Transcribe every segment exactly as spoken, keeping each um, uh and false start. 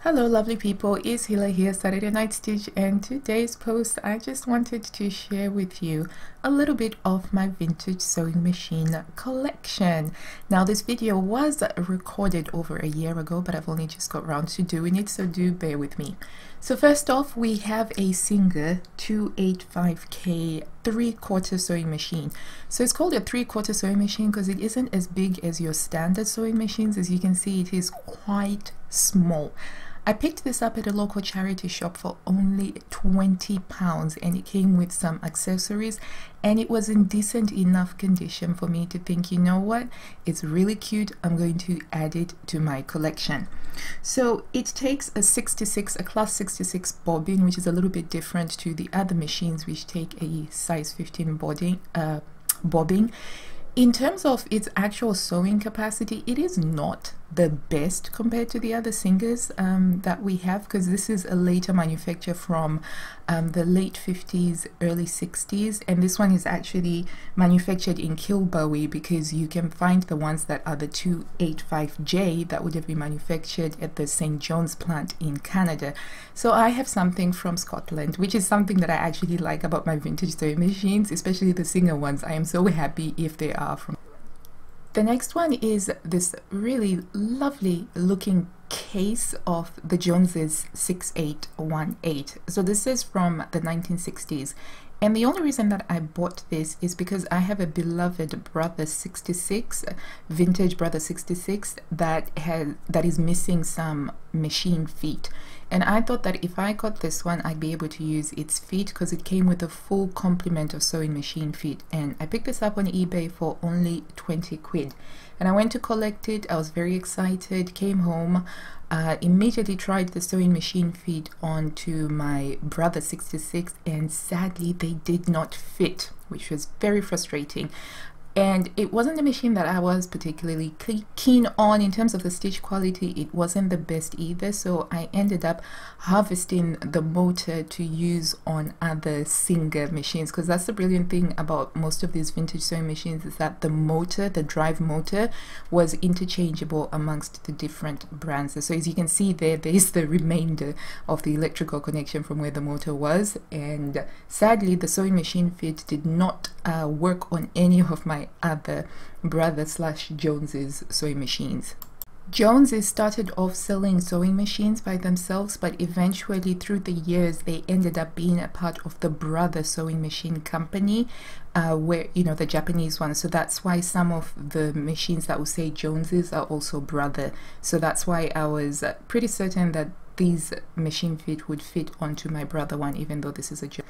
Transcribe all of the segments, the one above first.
Hello lovely people, it's Hila here, Saturday Night Stitch, and today's post I just wanted to share with you a little bit of my vintage sewing machine collection. Now this video was recorded over a year ago, but I've only just got around to doing it, so do bear with me. So first off, we have a Singer two eighty-five K three-quarter sewing machine. So it's called a three-quarter sewing machine because it isn't as big as your standard sewing machines. As you can see, it is quite small. I picked this up at a local charity shop for only twenty pounds, and it came with some accessories, and it was in decent enough condition for me to think, you know what, it's really cute, I'm going to add it to my collection. So it takes a sixty-six, a class sixty-six bobbin, which is a little bit different to the other machines which take a size fifteen bobbin. Uh, bobbin. In terms of its actual sewing capacity, it is not the best compared to the other Singers um, that we have, because this is a later manufacture from um, the late fifties, early sixties, and this one is actually manufactured in Kilbowie, because you can find the ones that are the two eighty-five J that would have been manufactured at the Saint John's plant in Canada. So I have something from Scotland, which is something that I actually like about my vintage sewing machines, especially the Singer ones. I am so happy if they are from. The next one is this really lovely looking case of the Joneses six eight one eight. So this is from the nineteen sixties. And the only reason that I bought this is because I have a beloved Brother sixty-six, vintage Brother sixty-six, that has that is missing some machine feet. And I thought that if I got this one, I'd be able to use its feet, because it came with a full complement of sewing machine feet. And I picked this up on eBay for only twenty quid. And I went to collect it. I was very excited, came home, uh, immediately tried the sewing machine feet onto my Brother sixty-six, and sadly they did not fit, which was very frustrating. And it wasn't a machine that I was particularly keen on. In terms of the stitch quality, it wasn't the best either, so I ended up harvesting the motor to use on other Singer machines, because that's the brilliant thing about most of these vintage sewing machines, is that the motor, the drive motor, was interchangeable amongst the different brands. So as you can see there, there's the remainder of the electrical connection from where the motor was, and sadly the sewing machine fit did not uh, work on any of my other Brother slash Joneses sewing machines. Joneses started off selling sewing machines by themselves, but eventually through the years they ended up being a part of the Brother sewing machine company, uh, where, you know, the Japanese one. So that's why some of the machines that will say Joneses are also Brother. So that's why I was pretty certain that these machine feet would fit onto my Brother one, even though this is a Jones.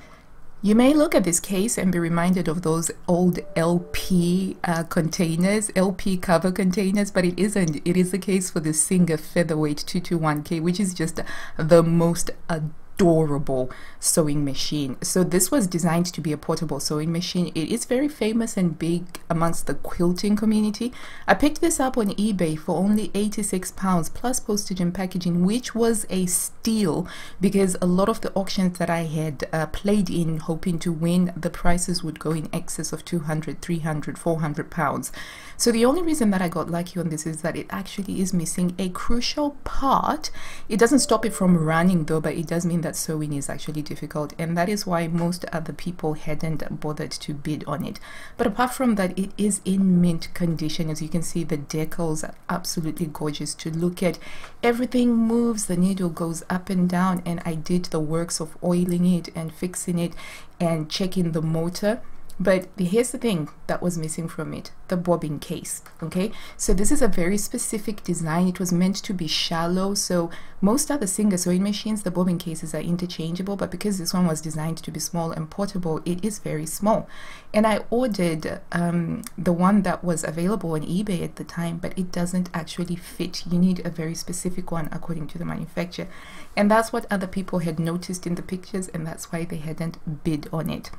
You may look at this case and be reminded of those old L P uh, containers, L P cover containers, but it isn't. It is the case for the Singer Featherweight two twenty-one K, which is just the most adorable sewing machine. So this was designed to be a portable sewing machine. It is very famous and big amongst the quilting community. I picked this up on eBay for only eighty-six pounds plus postage and packaging, which was a steal, because a lot of the auctions that I had uh, played in hoping to win, the prices would go in excess of two hundred, three hundred, four hundred pounds. So the only reason that I got lucky on this is that it actually is missing a crucial part. It doesn't stop it from running though, but it does mean that that sewing is actually difficult, and that is why most other people hadn't bothered to bid on it. But apart from that, it is in mint condition. As you can see, the decals are absolutely gorgeous to look at. Everything moves, the needle goes up and down, and I did the works of oiling it and fixing it and checking the motor. But here's the thing that was missing from it: the bobbin case. Okay, so this is a very specific design. It was meant to be shallow, so most other Singer sewing machines, the bobbin cases are interchangeable, but because this one was designed to be small and portable, it is very small. And I ordered um, the one that was available on eBay at the time, but it doesn't actually fit. You need a very specific one according to the manufacturer, and that's what other people had noticed in the pictures, and that's why they hadn't bid on it.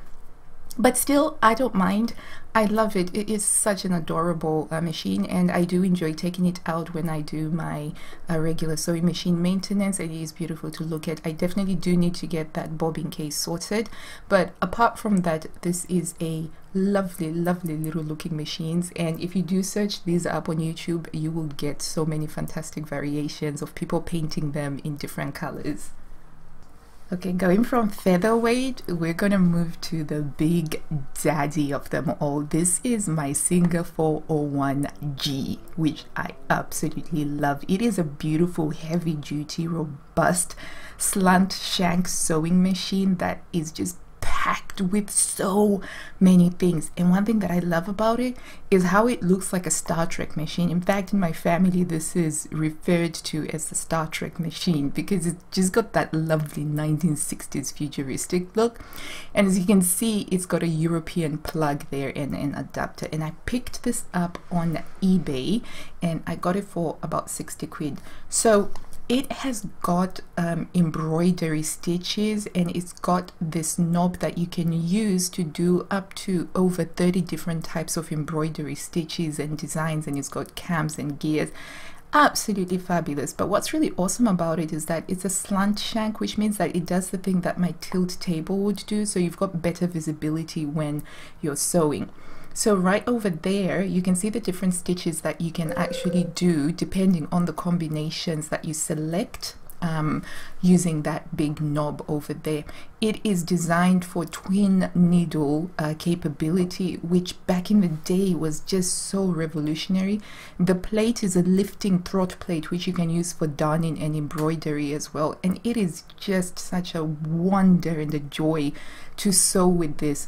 But still, I don't mind. I love it. It is such an adorable uh, machine, and I do enjoy taking it out when I do my uh, regular sewing machine maintenance. It is beautiful to look at. I definitely do need to get that bobbin case sorted, but apart from that, this is a lovely, lovely little looking machines. And if you do search these up on YouTube, you will get so many fantastic variations of people painting them in different colors. Okay, going from featherweight, we're gonna move to the big daddy of them all. This is my Singer four oh one G, which I absolutely love. It is a beautiful, heavy duty, robust, slant shank sewing machine that is just packed with so many things. And one thing that I love about it is how it looks like a Star Trek machine. In fact, in my family, this is referred to as the Star Trek machine because it's just got that lovely nineteen sixties futuristic look. And as you can see, it's got a European plug there and an adapter. And I picked this up on eBay and I got it for about sixty quid. So it has got um, embroidery stitches, and it's got this knob that you can use to do up to over thirty different types of embroidery stitches and designs, and it's got cams and gears. Absolutely fabulous. But what's really awesome about it is that it's a slant shank, which means that it does the thing that my tilt table would do, so you've got better visibility when you're sewing. So right over there, you can see the different stitches that you can actually do depending on the combinations that you select um, using that big knob over there. It is designed for twin needle uh, capability, which back in the day was just so revolutionary. The plate is a lifting throat plate, which you can use for darning and embroidery as well. And it is just such a wonder and a joy to sew with this.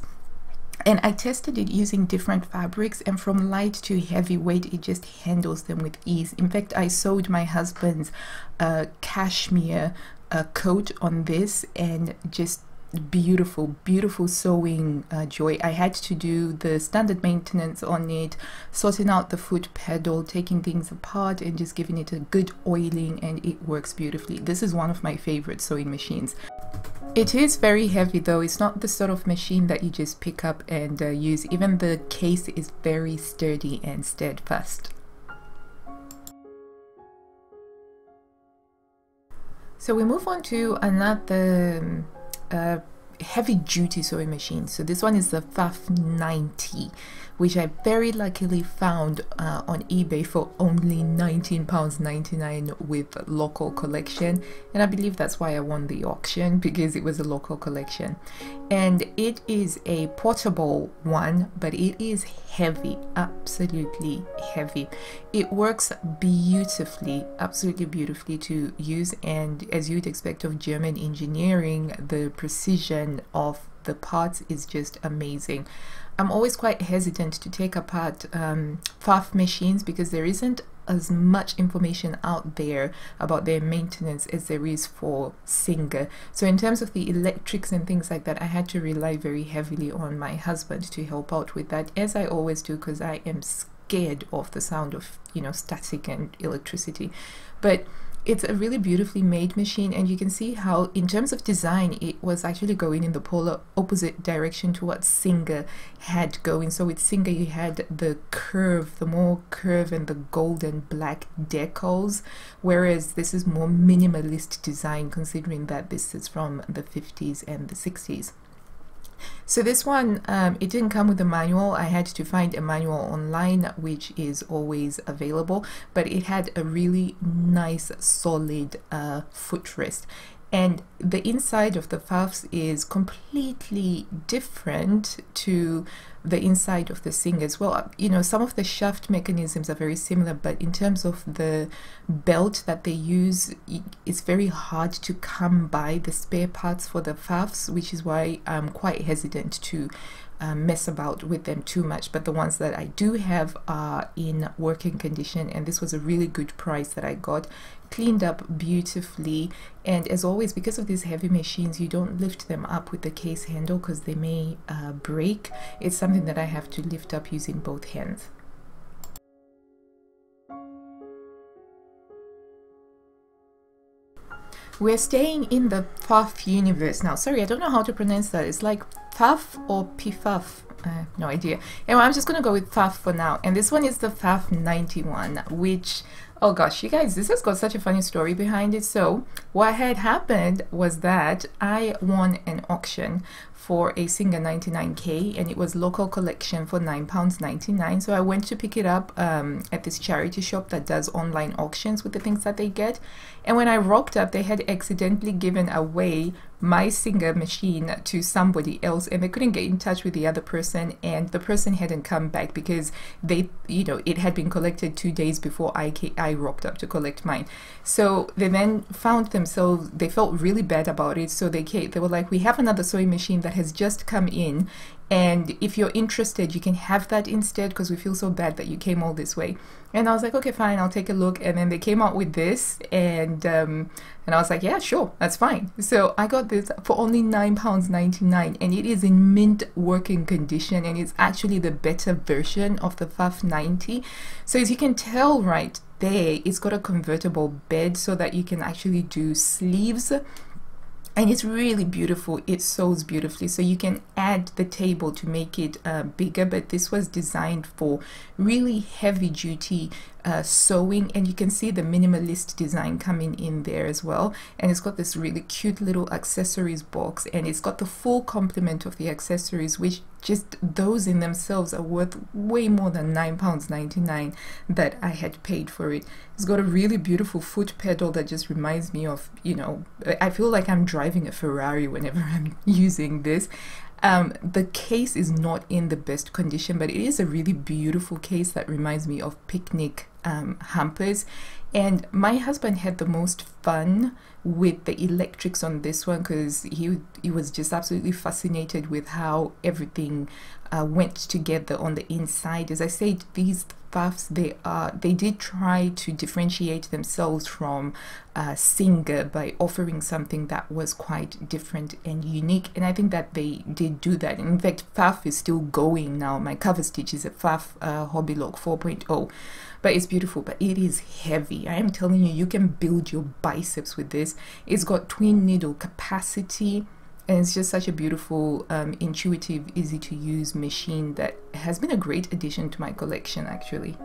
And I tested it using different fabrics, and from light to heavyweight, it just handles them with ease. In fact, I sewed my husband's uh, cashmere uh, coat on this, and just beautiful, beautiful sewing uh, joy. I had to do the standard maintenance on it, sorting out the foot pedal, taking things apart, and just giving it a good oiling, and it works beautifully. This is one of my favorite sewing machines. It is very heavy though. It's not the sort of machine that you just pick up and uh, use. Even the case is very sturdy and steadfast. So we move on to another uh, heavy duty sewing machine. So this one is the Pfaff ninety, which I very luckily found uh, on eBay for only nineteen pounds ninety-nine with local collection, and I believe that's why I won the auction, because it was a local collection. And it is a portable one, but it is heavy, absolutely heavy. It works beautifully, absolutely beautifully to use, and as you'd expect of German engineering, the precision of the parts is just amazing. I'm always quite hesitant to take apart um, Pfaff machines because there isn't as much information out there about their maintenance as there is for Singer. So in terms of the electrics and things like that, I had to rely very heavily on my husband to help out with that, as I always do, because I am scared of the sound of, you know, static and electricity. But it's a really beautifully made machine, and you can see how in terms of design it was actually going in the polar opposite direction to what Singer had going. So with Singer you had the curve, the more curve and the gold and black decals, whereas this is more minimalist design, considering that this is from the fifties and the sixties. So this one, um, it didn't come with a manual. I had to find a manual online, which is always available, but it had a really nice solid uh, footrest. And the inside of the Pfaffs is completely different to the inside of the Singers. Well, you know, some of the shaft mechanisms are very similar, but in terms of the belt that they use, it's very hard to come by the spare parts for the Pfaffs, which is why I'm quite hesitant to uh, mess about with them too much. But the ones that I do have are in working condition, and this was a really good price that I got. Cleaned up beautifully, and as always, because of these heavy machines, you don't lift them up with the case handle because they may uh, break. It's something that I have to lift up using both hands. We're staying in the Pfaff universe now. Sorry, I don't know how to pronounce that. It's like Pfaff or Pfaff. Uh, no idea. Anyway, I'm just gonna go with Pfaff for now. And this one is the Pfaff ninety-one, which, oh gosh, you guys, this has got such a funny story behind it. So what had happened was that I won an auction for a Singer ninety-nine K, and it was local collection for nine pounds ninety-nine. So I went to pick it up um, at this charity shop that does online auctions with the things that they get. And when I rocked up, they had accidentally given away my Singer machine to somebody else, and they couldn't get in touch with the other person, and the person hadn't come back because they, you know, it had been collected two days before I, I rocked up to collect mine. So they then found themselves, they felt really bad about it. So they came, they were like, we have another sewing machine that has just come in, and if you're interested you can have that instead because we feel so bad that you came all this way. And I was like, okay, fine, I'll take a look. And then they came out with this, and um, and I was like, yeah, sure, that's fine. So I got this for only nine pounds ninety-nine, and it is in mint working condition, and it's actually the better version of the Pfaff ninety. So as you can tell right there, it's got a convertible bed so that you can actually do sleeves. And it's really beautiful. It sews beautifully. So you can add the table to make it uh, bigger, but this was designed for really heavy duty uh, sewing, and you can see the minimalist design coming in there as well. And it's got this really cute little accessories box, and it's got the full complement of the accessories, which just those in themselves are worth way more than nine pounds ninety-nine that I had paid for it. It's got a really beautiful foot pedal that just reminds me of, you know, I feel like I'm driving a Ferrari whenever I'm using this. Um, the case is not in the best condition, but it is a really beautiful case that reminds me of picnic um, hampers. And my husband had the most fun with the electrics on this one because he, he was just absolutely fascinated with how everything uh, went together on the inside. As I said, these Pfaffs, they are they did try to differentiate themselves from uh, Singer by offering something that was quite different and unique, and I think that they did do that. In fact, Pfaff is still going now. My cover stitch is a Pfaff uh, Hobby Lock four point oh, but it's beautiful, but it is heavy. I am telling you, you can build your biceps with this. It's got twin needle capacity, and it's just such a beautiful, um, intuitive, easy to use machine that has been a great addition to my collection actually.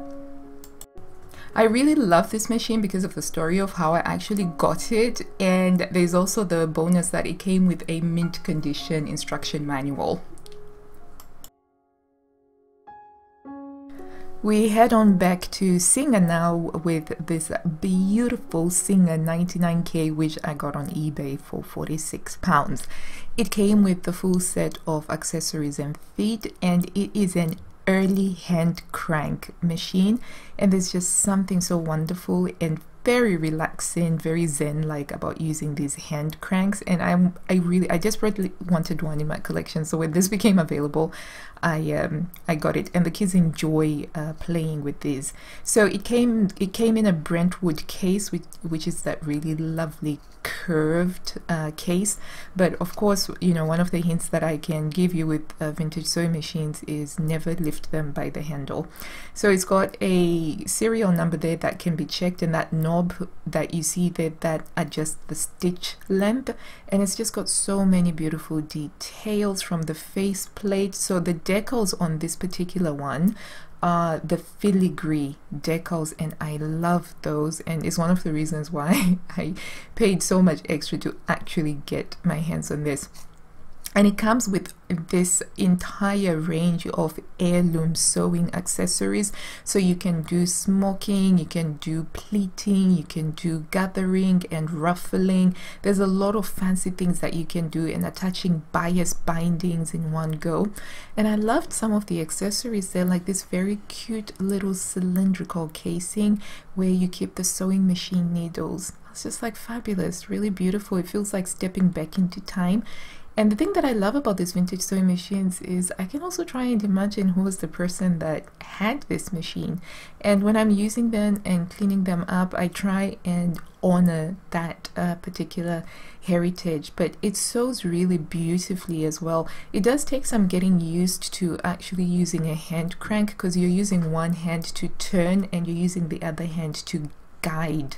I really love this machine because of the story of how I actually got it, and there's also the bonus that it came with a mint condition instruction manual. We head on back to Singer now with this beautiful Singer ninety-nine K, which I got on eBay for forty-six pounds. It came with the full set of accessories and feet, and it is an early hand crank machine, and there's just something so wonderful and very relaxing, very zen-like about using these hand cranks. And I'm, I really, I desperately wanted one in my collection. So when this became available, I, um, I got it, and the kids enjoy uh, playing with these. So it came, it came in a Brentwood case, which, which is that really lovely curved uh, case. But of course, you know, one of the hints that I can give you with uh, vintage sewing machines is never lift them by the handle. So it's got a serial number there that can be checked, and that knob that you see there that adjusts the stitch length. And it's just got so many beautiful details from the face plate. So the decals on this particular one are the filigree decals, and I love those, and it's one of the reasons why I paid so much extra to actually get my hands on this. And it comes with this entire range of heirloom sewing accessories. So you can do smoking, you can do pleating, you can do gathering and ruffling. There's a lot of fancy things that you can do, and attaching bias bindings in one go. And I loved some of the accessories there, like this very cute little cylindrical casing where you keep the sewing machine needles. It's just like fabulous, really beautiful. It feels like stepping back into time. And the thing that I love about these vintage sewing machines is I can also try and imagine who was the person that had this machine. And when I'm using them and cleaning them up, I try and honor that uh, particular heritage. But it sews really beautifully as well. It does take some getting used to actually using a hand crank because you're using one hand to turn and you're using the other hand to guide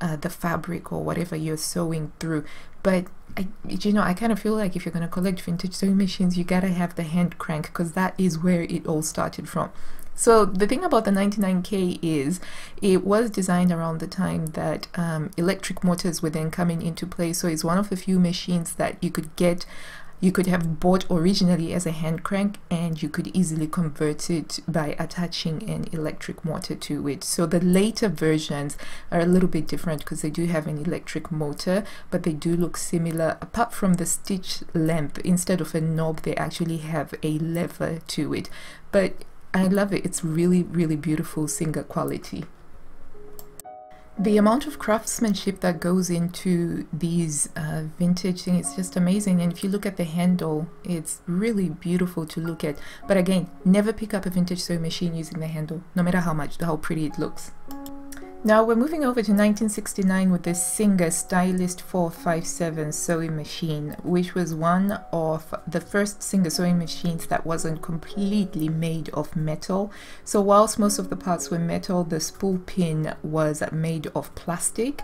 uh, the fabric or whatever you're sewing through. But I, you know, I kind of feel like if you're going to collect vintage sewing machines, you gotta have the hand crank, because that is where it all started from. So the thing about the ninety-nine K is it was designed around the time that um, electric motors were then coming into play. So it's one of the few machines that you could get, you could have bought originally as a hand crank, and you could easily convert it by attaching an electric motor to it. So the later versions are a little bit different because they do have an electric motor, but they do look similar apart from the stitch length. Instead of a knob, they actually have a lever to it. But I love it. It's really, really beautiful Singer quality. The amount of craftsmanship that goes into these uh, vintage things is just amazing. And if you look at the handle, it's really beautiful to look at. But again, never pick up a vintage sewing machine using the handle, no matter how much, how pretty it looks. Now we're moving over to nineteen sixty-nine with the Singer Stylist four five seven sewing machine, which was one of the first Singer sewing machines that wasn't completely made of metal. So whilst most of the parts were metal, the spool pin was made of plastic,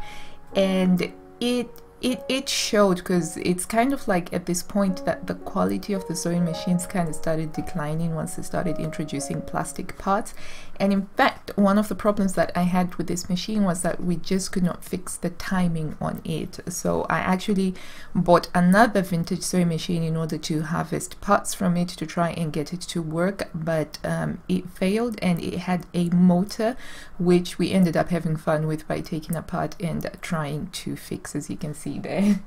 and it It, it showed, because it's kind of like at this point that the quality of the sewing machines kind of started declining once they started introducing plastic parts. And in fact, one of the problems that I had with this machine was that we just could not fix the timing on it. So I actually bought another vintage sewing machine in order to harvest parts from it to try and get it to work, but um, it failed, and it had a motor which we ended up having fun with by taking apart and trying to fix, as you can see there.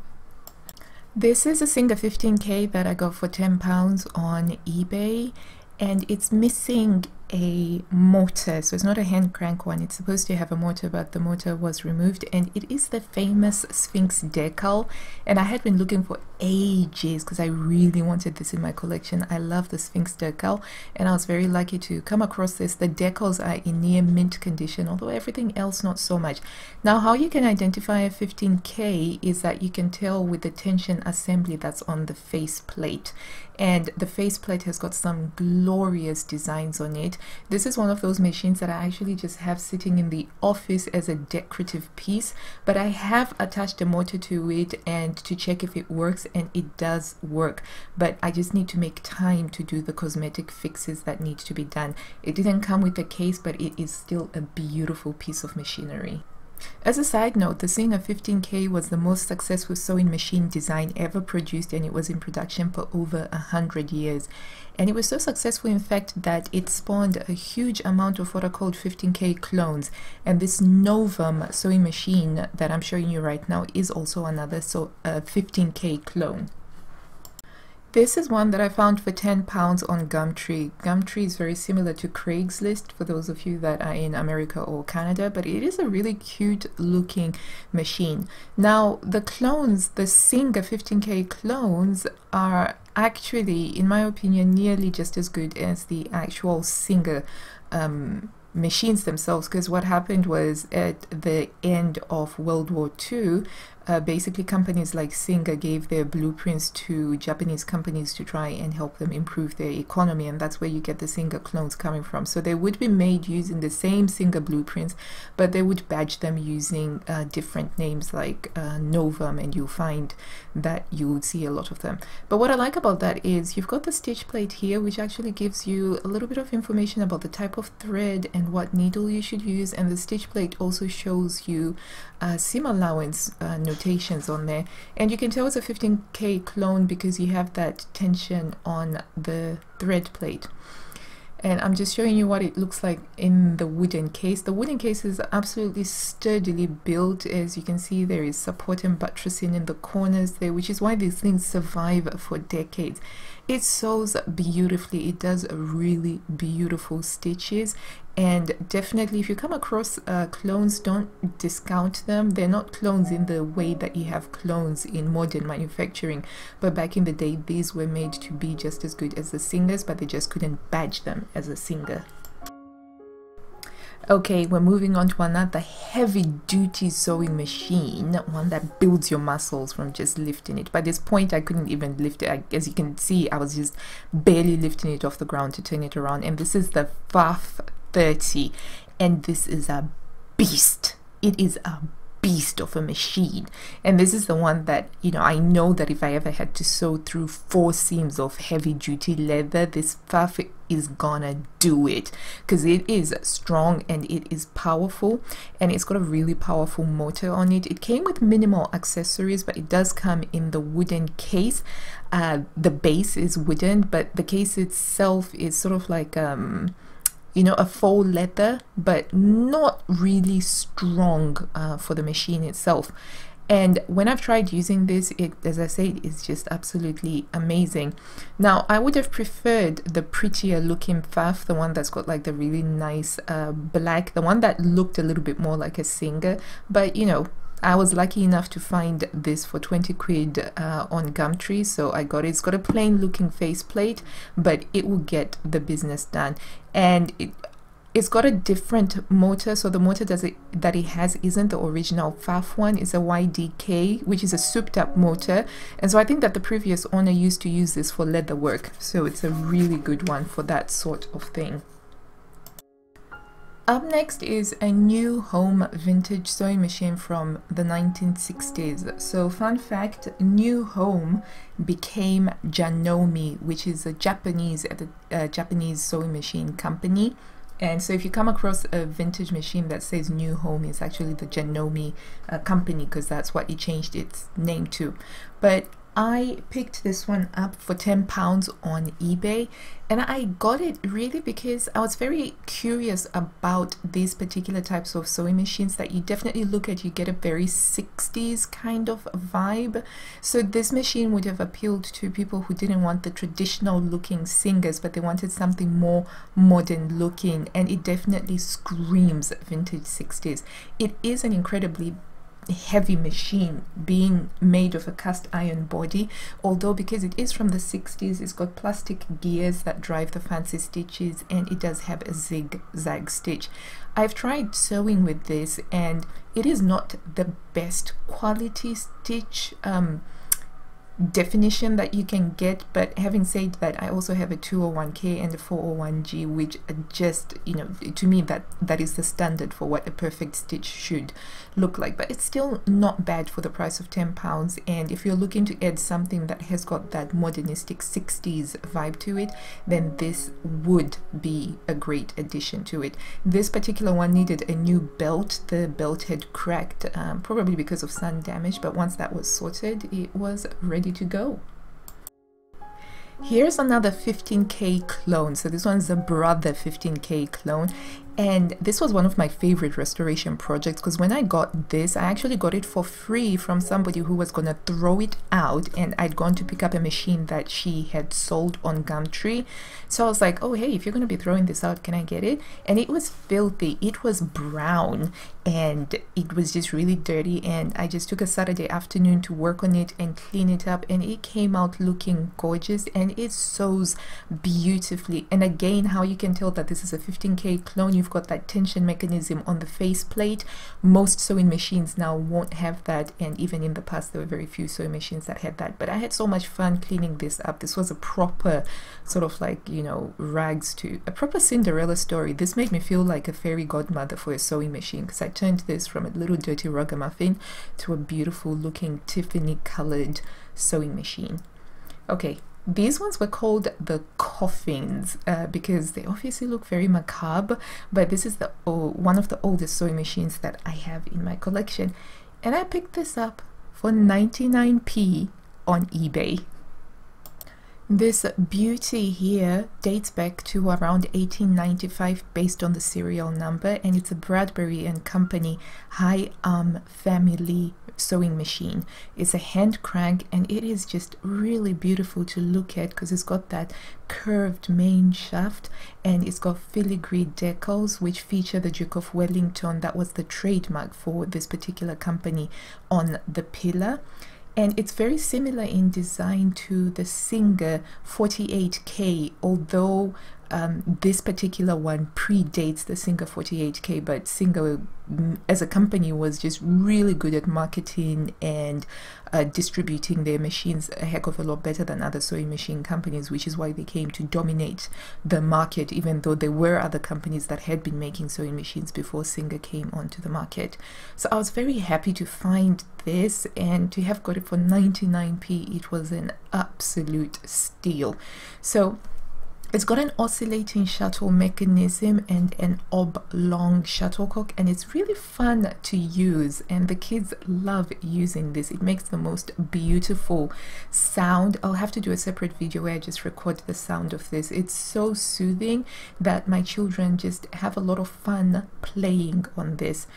This is a Singer fifteen K that I got for ten pounds on eBay, and it's missing a motor, so it's not a hand crank one. It's supposed to have a motor, but the motor was removed, and it is the famous Sphinx decal. And I had been looking for ages because I really wanted this in my collection. I love the Sphinx decal, and I was very lucky to come across this. The decals are in near mint condition, although everything else not so much. Now, how you can identify a fifteen K is that you can tell with the tension assembly that's on the faceplate, and the faceplate has got some glorious designs on it. This is one of those machines that I actually just have sitting in the office as a decorative piece, but I have attached a motor to it and to check if it works, and it does work, but I just need to make time to do the cosmetic fixes that need to be done. It didn't come with the case, but it is still a beautiful piece of machinery. As a side note, the Singer fifteen K was the most successful sewing machine design ever produced, and it was in production for over a hundred years. And it was so successful, in fact, that it spawned a huge amount of what are called fifteen K clones. And this Novum sewing machine that I'm showing you right now is also another so uh, fifteen K clone. This is one that I found for ten pounds on Gumtree. Gumtree is very similar to Craigslist for those of you that are in America or Canada, but it is a really cute looking machine. Now, the clones, the Singer fifteen K clones, are actually, in my opinion, nearly just as good as the actual Singer um, machines themselves, because what happened was at the end of World War Two, uh, basically companies like Singer gave their blueprints to Japanese companies to try and help them improve their economy, and that's where you get the Singer clones coming from. So they would be made using the same Singer blueprints, but they would badge them using uh, different names like uh, Novum, and you'll find that you would see a lot of them. But what I like about that is you've got the stitch plate here, which actually gives you a little bit of information about the type of thread and what needle you should use, and the stitch plate also shows you uh, seam allowance uh, notations on there. And you can tell it's a fifteen K clone because you have that tension on the thread plate. And I'm just showing you what it looks like in the wooden case. The wooden case is absolutely sturdily built. As you can see, there is support and buttressing in the corners there, which is why these things survive for decades. It sews beautifully. It does really beautiful stitches. And definitely, if you come across uh, clones, don't discount them. They're not clones in the way that you have clones in modern manufacturing, but back in the day, these were made to be just as good as the Singers, but they just couldn't badge them as a Singer. Okay, we're moving on to another heavy-duty sewing machine, one that builds your muscles from just lifting it. By this point, I couldn't even lift it. I, as you can see, I was just barely lifting it off the ground to turn it around. And this is the Pfaff thirty, and this is a beast it is a beast of a machine. And this is the one that, you know, I know that if I ever had to sew through four seams of heavy duty leather, this Pfaff is gonna do it, because it is strong and it is powerful, and it's got a really powerful motor on it. It came with minimal accessories, but it does come in the wooden case. Uh, the base is wooden, but the case itself is sort of like um you know, a faux leather, but not really strong uh, for the machine itself. And when I've tried using this, it, as I said, is just absolutely amazing. Now, I would have preferred the prettier looking Pfaff, the one that's got like the really nice uh, black, the one that looked a little bit more like a Singer, but you know, I was lucky enough to find this for twenty quid uh, on Gumtree, so I got it. It's got a plain looking faceplate, but it will get the business done. And it, it's got a different motor, so the motor does it, that it has isn't the original Pfaff one. It's a Y D K, which is a souped up motor, and so I think that the previous owner used to use this for leather work, so it's a really good one for that sort of thing. Up next is a New Home vintage sewing machine from the nineteen sixties. So fun fact, New Home became Janome, which is a Japanese, uh, Japanese sewing machine company. And so if you come across a vintage machine that says New Home, it's actually the Janome uh, company, because that's what it changed its name to. But I picked this one up for ten pounds on eBay, and I got it really because I was very curious about these particular types of sewing machines that you definitely look at, you get a very sixties kind of vibe. So this machine would have appealed to people who didn't want the traditional looking Singers, but they wanted something more modern looking, and it definitely screams vintage sixties. It is an incredibly heavy machine, being made of a cast iron body, although because it is from the sixties, it's got plastic gears that drive the fancy stitches, and it does have a zigzag stitch. I've tried sewing with this, and it is not the best quality stitch um, definition that you can get, but having said that, I also have a two oh one K and a four oh one G, which just, you know, to me that that is the standard for what a perfect stitch should look like. But it's still not bad for the price of ten pounds, and if you're looking to add something that has got that modernistic sixties vibe to it, then this would be a great addition to it. This particular one needed a new belt. The belt had cracked, um, probably because of sun damage, but once that was sorted, it was ready to go. Here's another fifteen K clone. So this one's a Brother fifteen K clone, and this was one of my favorite restoration projects, because when I got this, I actually got it for free from somebody who was gonna throw it out, and I'd gone to pick up a machine that she had sold on Gumtree. So I was like, oh hey, if you're gonna be throwing this out, can I get it? And it was filthy, it was brown, and it was just really dirty, and I just took a Saturday afternoon to work on it and clean it up, and it came out looking gorgeous, and it sews beautifully. And again, how you can tell that this is a fifteen K clone, you've got that tension mechanism on the faceplate. Most sewing machines now won't have that, and even in the past there were very few sewing machines that had that, but I had so much fun cleaning this up. This was a proper sort of like, you know, rags to a proper Cinderella story. This made me feel like a fairy godmother for a sewing machine, because I turned this from a little dirty ragamuffin to a beautiful looking Tiffany colored sewing machine. Okay, these ones were called the coffins uh, because they obviously look very macabre, but this is the oh, one of the oldest sewing machines that I have in my collection, and I picked this up for ninety-nine p on eBay. This beauty here dates back to around eighteen ninety-five based on the serial number, and it's a Bradbury and Company high arm family sewing machine. It's a hand crank, and it is just really beautiful to look at, because it's got that curved main shaft, and it's got filigree decals which feature the Duke of Wellington. That was the trademark for this particular company on the pillar. And it's very similar in design to the Singer forty-eight K, although Um, this particular one predates the Singer forty-eight K, but Singer as a company was just really good at marketing and uh, distributing their machines a heck of a lot better than other sewing machine companies, which is why they came to dominate the market, even though there were other companies that had been making sewing machines before Singer came onto the market. So I was very happy to find this and to have got it for ninety-nine p. It was an absolute steal. So it's got an oscillating shuttle mechanism and an oblong shuttlecock, and it's really fun to use, and the kids love using this. It makes the most beautiful sound. I'll have to do a separate video where I just record the sound of this. It's so soothing that my children just have a lot of fun playing on this.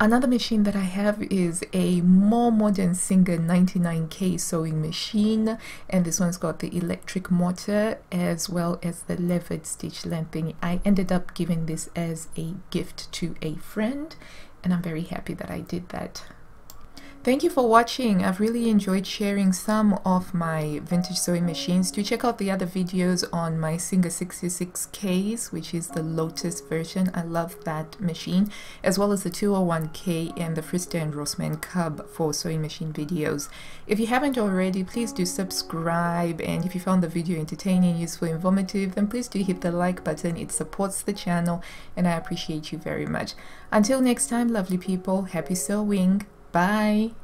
Another machine that I have is a more modern Singer ninety-nine K sewing machine, and this one's got the electric motor as well as the levered stitch lengthening. I ended up giving this as a gift to a friend, and I'm very happy that I did that. Thank you for watching. I've really enjoyed sharing some of my vintage sewing machines. Do check out the other videos on my Singer sixty-six Ks, which is the Lotus version. I love that machine, as well as the two oh one K and the Frister and Rossmann Cub four sewing machine videos. If you haven't already, please do subscribe, and if you found the video entertaining, useful, informative, then please do hit the like button. It supports the channel, and I appreciate you very much. Until next time, lovely people, happy sewing! Bye.